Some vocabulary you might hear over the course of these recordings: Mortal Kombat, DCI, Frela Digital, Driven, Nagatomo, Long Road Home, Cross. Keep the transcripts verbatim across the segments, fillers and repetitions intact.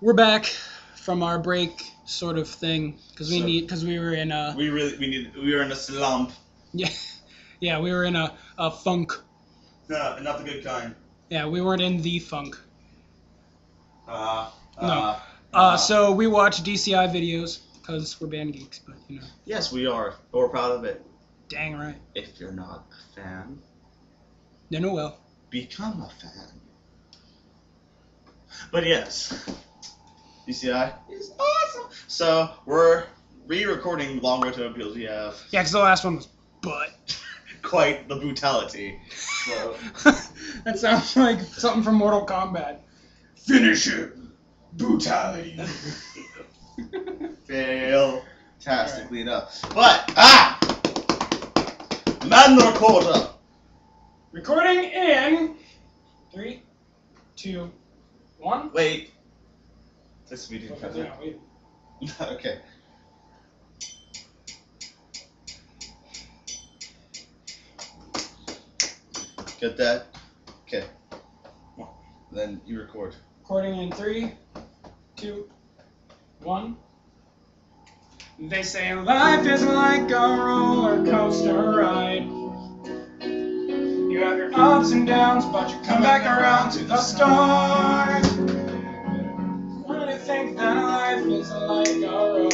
We're back from our break, sort of thing, because we so need, because we were in a. We really, we need, we were in a slump. Yeah, yeah, we were in a, a funk. No, not the good kind. Yeah, we weren't in the funk. Uh, uh, no. Uh, uh, so we watch D C I videos because we're band geeks, but you know. Yes, we are. But we're proud of it. Dang right. If you're not a fan, then oh well. Become a fan. But yes, D C I is awesome. So we're re-recording Long Road Home because we have... Yeah, because the last one was butt. Quite the brutality. So. That sounds like something from Mortal Kombat. Finish it. Brutality. Fail-tastically enough. But, ah! Man the recorder. Recording in... Three, two... One? Wait. This we didn't okay, no, no, okay. Get that? Okay. One. Then you record. Recording in three, two, one. They say life is like a roller coaster ride. You have your ups and downs, but you come back around to the start. Why do you think that life is like a road?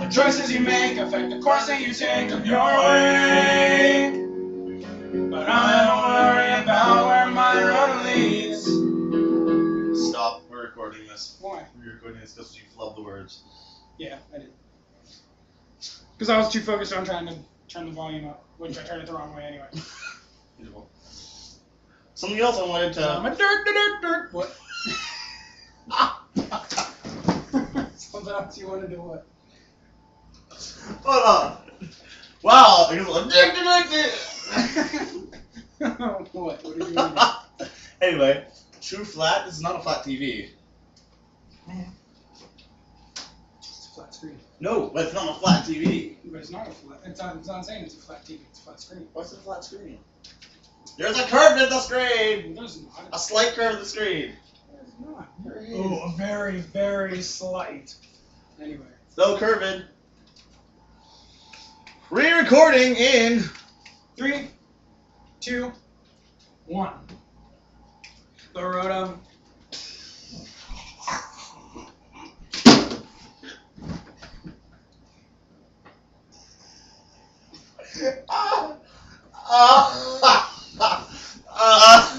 The choices you make affect the course that you take of your way. But I don't worry about where my road leads. Stop. We're recording this. Why? We're recording this because you flubbed the words. Yeah, I did. Because I was too focused on trying to turn the volume up, which I turned it the wrong way anyway. Beautiful. Something else I wanted to... I'm a dirt, dirt, dirt, what? Something else you wanted to what? Hold on. Wow, there's a dirt, dirt, dirt. What? What are you doing? Anyway, true flat, this is not a flat T V. Yeah. Flat screen. No, but it's not a flat T V. But it's not a flat. It's not, it's not saying it's a flat T V. It's a flat screen. What's a flat screen? There's a curve in the screen. There's not. A slight curve in the screen. There's not. There is. Oh, very, very slight. Anyway. So curved. Re-recording in three, two, one. The road of. Ah, ah, ah, ah. Ah.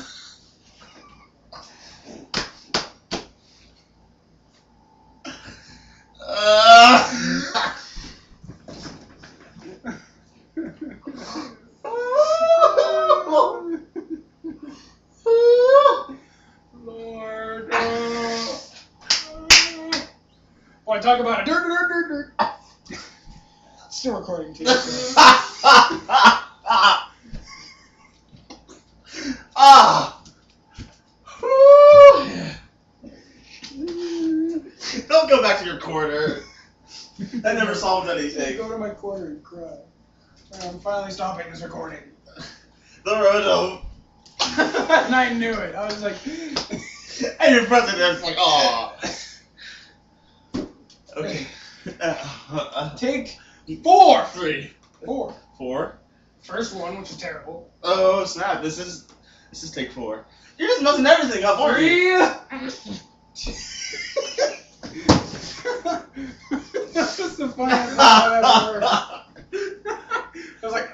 Lord, oh. Boy, talk about a dirt, dirt, dirt, dirt. Still recording too. Ah! Don't go back to your corner. That never solved anything. Go to my corner and cry. All right, I'm finally stopping this recording. The road home. And I knew it. I was like... And your president's like, aw. Okay. Take four. Three. Four. Four. First one, which is terrible. Oh snap! This is this is take four. You're just messing everything up, aren't you? That was the funniest I've ever heard. I was like,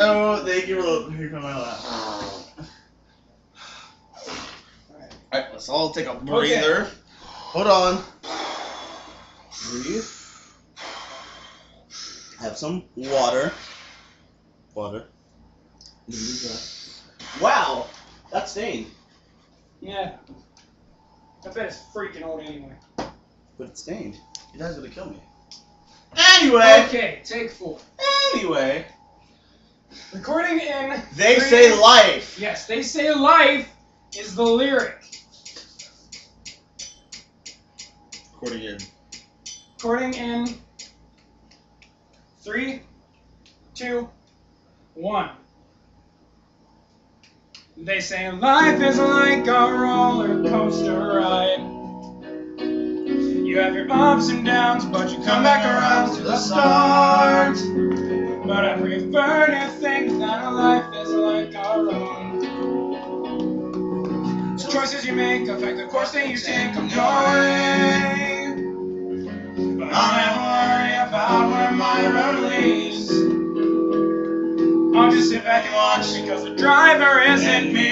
oh, thank you for here comes my laugh. All right. All right, let's all take a breather. Okay. Hold on. Breathe. Have some water. Water. Wow! That stained. Yeah. I bet it's freaking old anyway. But it's stained. It has to kill me. Anyway! Okay, take four. Anyway. Recording in... They three, say life. Yes, they say life is the lyric. Recording in. Recording in... Three, two, one. They say life is like a roller coaster ride. You have your ups and downs, but you come back around to the start. But I prefer to think that life is like our own. The choices you make affect the course that you take. I'm going, but I don't worry about where my road leads. I'll just sit back and watch because the driver isn't me.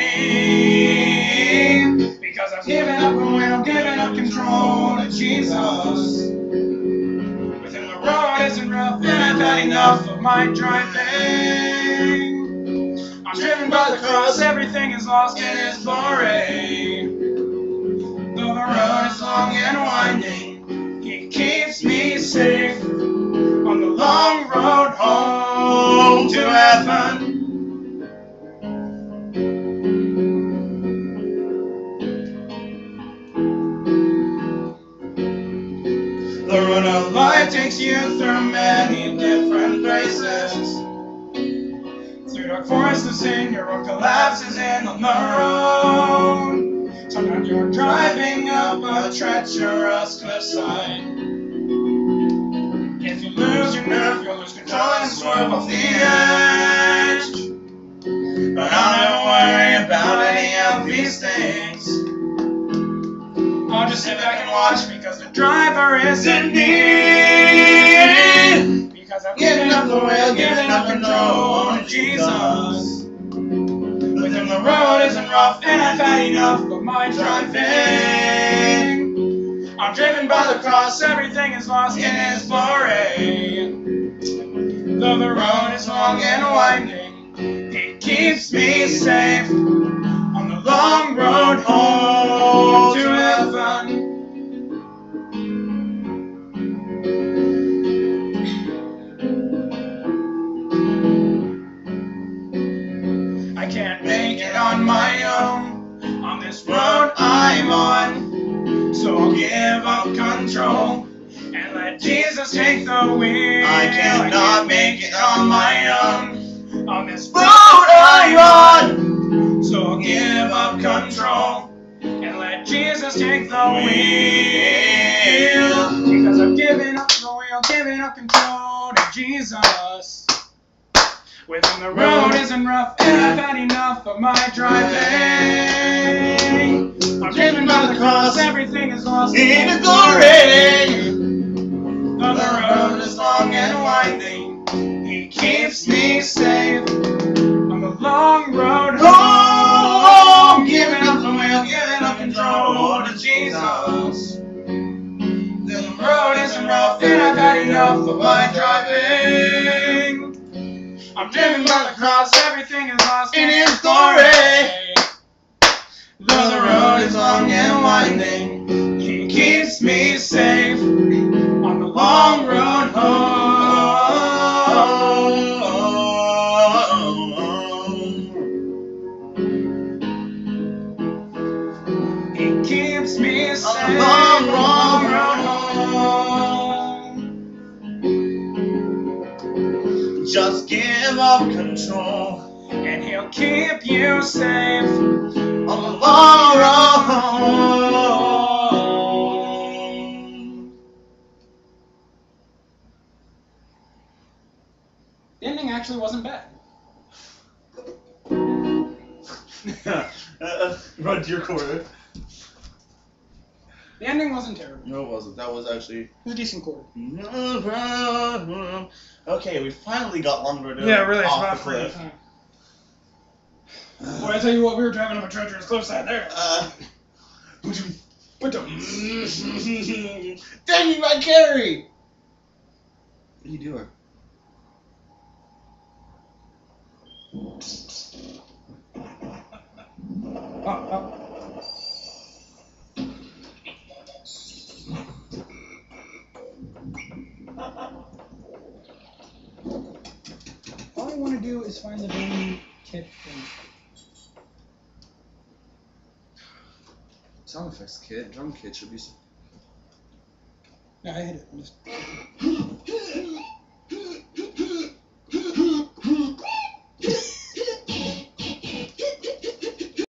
Because I've given up the wheel, I'm giving up control to Jesus. Within the road isn't rough, and I've had enough of my driving. I'm driven by the cross, everything is lost in His glory. Though the road is long and winding, He keeps me safe on the long road home to heaven. The road of life takes you through many different places. Through dark forests of sin, your road collapses in on the road. Sometimes you're driving up a treacherous cliffside. If you lose your nerve, you'll lose control and swerve off the edge. But I'll never worry about any of these things. I'll just sit back and watch because the driver isn't me. Because I've given up the wheel, given up control to Jesus. Within the road isn't rough, and I've had enough of my driving. I'm driven by the cross, everything is lost in His glory. Though the road is long and winding, He keeps me safe on the long road home to heaven. I can't make it on my own, on this road I'm on. So I'll give up control and let Jesus take the wheel. I cannot make it on my own, on this road I'm on. So I'll give up control and let Jesus take the wheel. Because I've given up the wheel, given up control to Jesus. Within the road isn't rough, and I've had enough of my driving. I'm driven by the cross, everything is lost in His glory. Though the road is long and winding, He keeps me safe on the long road home. Giving up the wheel, giving up control to Jesus. The road isn't rough, and I've had enough of my driving. I'm driven by the cross, everything is lost in His glory. Though the road is long and winding, He keeps me safe on the long road home. He keeps me safe on the long, long road home. Just give up control, and He'll keep you safe on the long road home. The ending actually wasn't bad. uh, run to your quarter. The ending wasn't terrible. No, it wasn't. That was actually... It was a decent chord. Okay, we finally got Long Road Home. Yeah, really, off the cliff. Uh, Boy, I tell you what, we were driving up a treacherous cliffside there. Uh, Dang you, my carry! What are you doing? oh, oh. All I want to do is find the baby kid thing. Sound effects kid, drum kid should be. No, I hit it. I'm just.